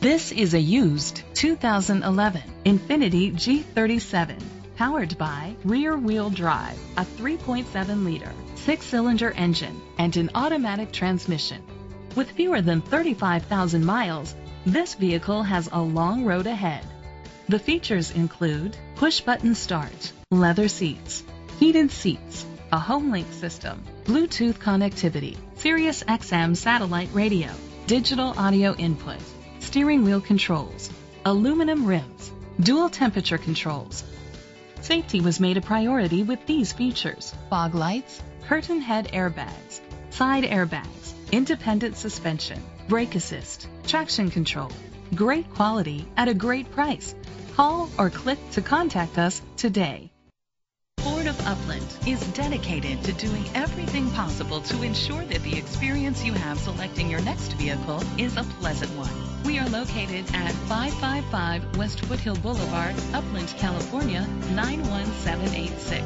This is a used 2011 Infiniti G37, powered by rear-wheel drive, a 3.7-liter, 6-cylinder engine, and an automatic transmission. With fewer than 35,000 miles, this vehicle has a long road ahead. The features include push-button start, leather seats, heated seats, a HomeLink system, Bluetooth connectivity, Sirius XM satellite radio, digital audio input, steering wheel controls, aluminum rims, dual temperature controls. Safety was made a priority with these features: fog lights, curtain head airbags, side airbags, independent suspension, brake assist, traction control. Great quality at a great price. Call or click to contact us today. Upland is dedicated to doing everything possible to ensure that the experience you have selecting your next vehicle is a pleasant one. We are located at 555 West Foothill Boulevard, Upland, California, 91786.